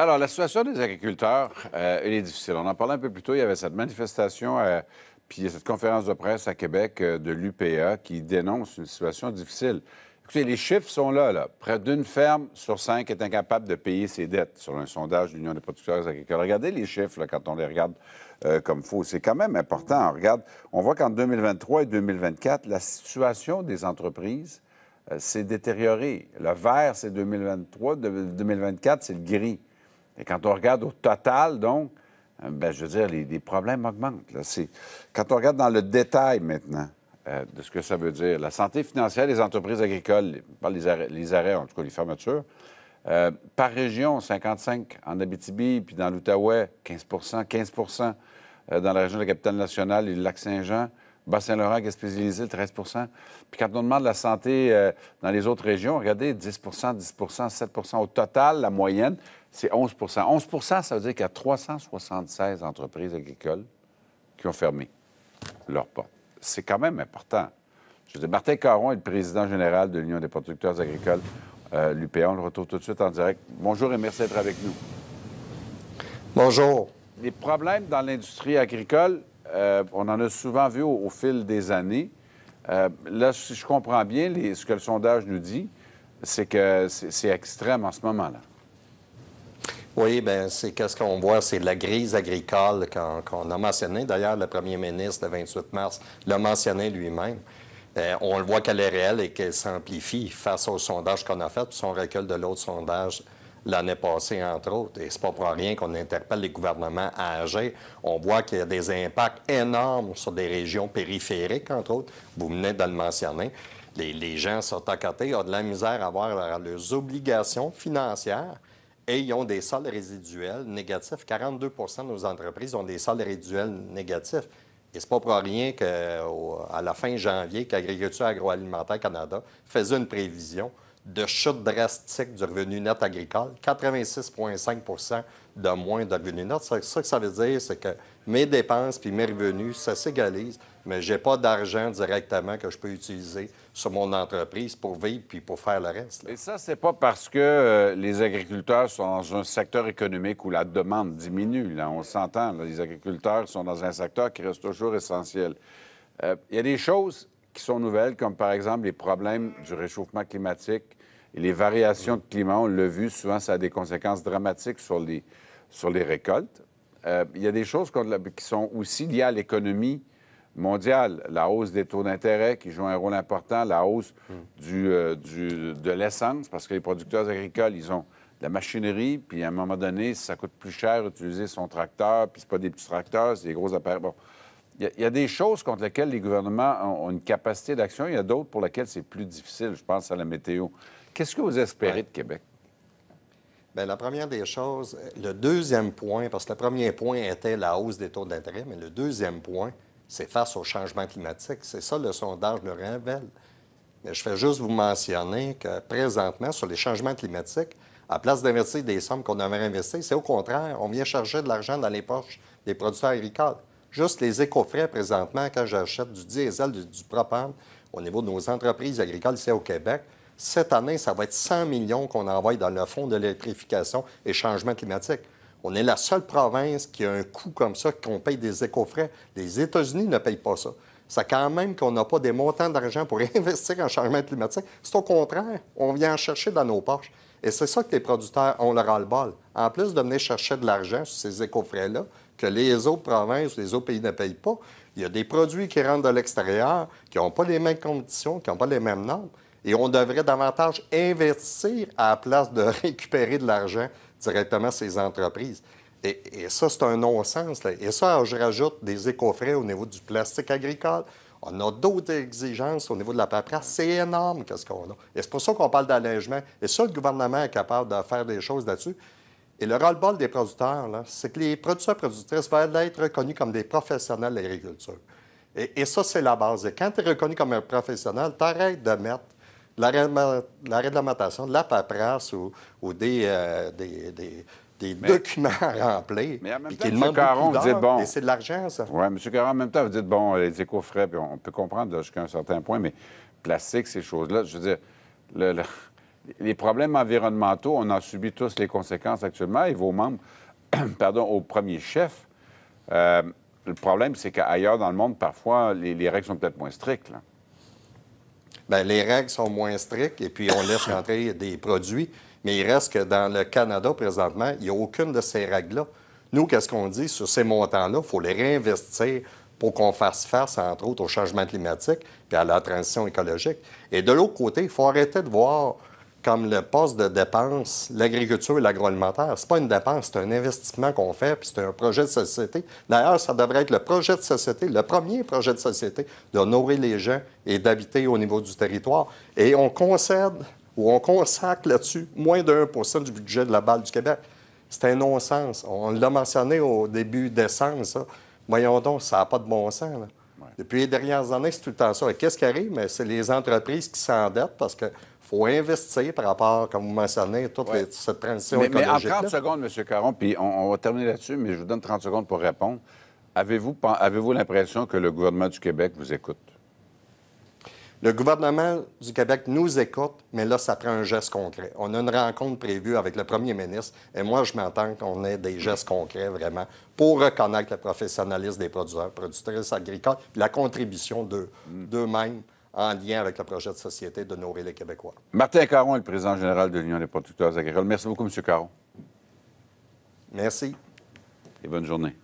Alors, la situation des agriculteurs, elle est difficile. On en parlait un peu plus tôt. Il y avait cette manifestation, puis cette conférence de presse à Québec de l'UPA qui dénonce une situation difficile. Écoutez, les chiffres sont là, là. Près d'une ferme sur 5 est incapable de payer ses dettes, sur un sondage de l'Union des producteurs agricoles. Regardez les chiffres, là, quand on les regarde comme il faut. C'est quand même important. On regarde, on voit qu'en 2023 et 2024, la situation des entreprises s'est détériorée. Le vert, c'est 2023. 2024, c'est le gris. Et quand on regarde au total, donc, ben, je veux dire, les problèmes augmentent. Là. Quand on regarde dans le détail maintenant de ce que ça veut dire, la santé financière des entreprises agricoles, pas les arrêts, en tout cas les fermetures, par région, 55 en Abitibi, puis dans l'Outaouais, 15 dans la région de la Capitale-Nationale et le Lac-Saint-Jean, Bas-Saint-Laurent, Gaspésie-Lézé, 13 Puis quand on demande la santé dans les autres régions, regardez, 10 7 au total, la moyenne, c'est 11 11 ça veut dire qu'il y a 376 entreprises agricoles qui ont fermé leurs portes. C'est quand même important. Je veux dire, Martin Caron est le président général de l'Union des producteurs agricoles, l'UPA. On le retrouve tout de suite en direct. Bonjour et merci d'être avec nous. Bonjour. Les problèmes dans l'industrie agricole, on en a souvent vu au fil des années. Là, si je comprends bien, ce que le sondage nous dit, c'est que c'est extrême en ce moment-là. Oui, bien, c'est qu'est-ce qu'on voit, c'est la crise agricole qu'on a mentionné. D'ailleurs, le premier ministre, le 28 mars, l'a mentionné lui-même. On le voit qu'elle est réelle et qu'elle s'amplifie face au sondage qu'on a fait, puis son recul de l'autre sondage l'année passée, entre autres. Et c'est pas pour rien qu'on interpelle les gouvernements à agir. On voit qu'il y a des impacts énormes sur des régions périphériques, entre autres. Vous venez de le mentionner. Les gens sont à côté, ont de la misère à voir leurs obligations financières et ils ont des soldes résiduels négatifs. 42 % de nos entreprises ont des soldes résiduels négatifs. Et c'est pas pour rien qu'à la fin janvier, qu'Agriculture agroalimentaire Canada faisait une prévision de chute drastique du revenu net agricole, 86,5 % de moins de revenu net. C'est ça que ça veut dire, c'est que mes dépenses puis mes revenus, ça s'égalise, mais je n'ai pas d'argent directement que je peux utiliser sur mon entreprise pour vivre puis pour faire le reste. Là. Et ça, c'est pas parce que les agriculteurs sont dans un secteur économique où la demande diminue. Là, on s'entend, les agriculteurs sont dans un secteur qui reste toujours essentiel. Il y a des choses qui sont nouvelles, comme par exemple les problèmes du réchauffement climatique et les variations de climat. On l'a vu, souvent, ça a des conséquences dramatiques sur les récoltes. Il y a des choses qui sont aussi liées à l'économie mondiale. La hausse des taux d'intérêt qui joue un rôle important, la hausse de l'essence, parce que les producteurs agricoles, ils ont de la machinerie, puis à un moment donné, ça coûte plus cher d'utiliser son tracteur, puis c'est pas des petits tracteurs, c'est des gros appareils. Bon. Il y a des choses contre lesquelles les gouvernements ont une capacité d'action. Il y a d'autres pour lesquelles c'est plus difficile. Je pense à la météo. Qu'est-ce que vous espérez de Québec? Bien, la première des choses, le deuxième point, parce que le premier point était la hausse des taux d'intérêt, mais le deuxième point, c'est face au changement climatique. C'est ça, le sondage le révèle. Mais je fais juste vous mentionner que présentement, sur les changements climatiques, à place d'investir des sommes qu'on avait investies, c'est au contraire, on vient charger de l'argent dans les poches des producteurs agricoles. Juste les éco-frais, présentement, quand j'achète du diesel, du propane, au niveau de nos entreprises agricoles ici au Québec, cette année, ça va être 100 millions qu'on envoie dans le fonds de l'électrification et changement climatique. On est la seule province qui a un coût comme ça, qu'on paye des éco-frais. Les États-Unis ne payent pas ça. C'est quand même qu'on n'a pas des montants d'argent pour investir en changement climatique. C'est au contraire, on vient en chercher dans nos poches. Et c'est ça que les producteurs ont le ras-le-bol. En plus de venir chercher de l'argent sur ces éco-frais-là, que les autres provinces, les autres pays ne payent pas, il y a des produits qui rentrent de l'extérieur, qui n'ont pas les mêmes conditions, qui n'ont pas les mêmes normes, et on devrait davantage investir à la place de récupérer de l'argent directement ces entreprises. Et ça, c'est un non-sens. Là. Et ça, je rajoute des éco-frais au niveau du plastique agricole. On a d'autres exigences au niveau de la paperasse. C'est énorme, qu'est-ce qu'on a. Et c'est pour ça qu'on parle d'allègement. Et ça, le gouvernement est capable de faire des choses là-dessus. Et le ras-le-bol des producteurs, c'est que les producteurs-productrices veulent être reconnus comme des professionnels de l'agriculture. Et ça, c'est la base. Et quand tu es reconnu comme un professionnel, tu arrêtes de mettre la réglementation de la paperasse ou des documents à remplir. Mais en même temps, M. Caron, vous dites, bon... c'est de l'argent, ça. Oui, M. Caron, en même temps, vous dites, bon, les éco-frais, puis on peut comprendre jusqu'à un certain point, mais plastique, ces choses-là, je veux dire, Les problèmes environnementaux, on en subit tous les conséquences actuellement, et vos membres, pardon, au premier chef. Le problème, c'est qu'ailleurs dans le monde, parfois, les règles sont peut-être moins strictes, là. Bien, les règles sont moins strictes et puis on laisse rentrer des produits. Mais il reste que dans le Canada, présentement, il n'y a aucune de ces règles-là. Nous, qu'est-ce qu'on dit sur ces montants-là? Il faut les réinvestir pour qu'on fasse face, entre autres, au changement climatique et à la transition écologique. Et de l'autre côté, il faut arrêter de voir comme le poste de dépense, l'agriculture et l'agroalimentaire. Ce n'est pas une dépense, c'est un investissement qu'on fait, puis c'est un projet de société. D'ailleurs, ça devrait être le projet de société, le premier projet de société, de nourrir les gens et d'habiter au niveau du territoire. Et on concède ou on consacre là-dessus moins de 1 % du budget de la balle du Québec. C'est un non-sens. On l'a mentionné au début décembre, ça. Voyons donc, ça n'a pas de bon sens, là. Ouais. Depuis les dernières années, c'est tout le temps ça. Et qu'est-ce qui arrive? C'est les entreprises qui s'endettent parce que faut investir par rapport, comme vous mentionnez, toute cette transition écologique. Mais en 30 secondes, M. Caron, puis on va terminer là-dessus, mais je vous donne 30 secondes pour répondre. Avez-vous l'impression que le gouvernement du Québec vous écoute? Le gouvernement du Québec nous écoute, mais là, ça prend un geste concret. On a une rencontre prévue avec le premier ministre, et moi, je m'attends qu'on ait des gestes concrets, vraiment, pour reconnaître le professionnalisme des producteurs, productrices agricoles, puis la contribution d'eux-mêmes en lien avec le projet de société de nourrir les Québécois. Martin Caron est le président général de l'Union des producteurs agricoles. Merci beaucoup, M. Caron. Merci. Et bonne journée.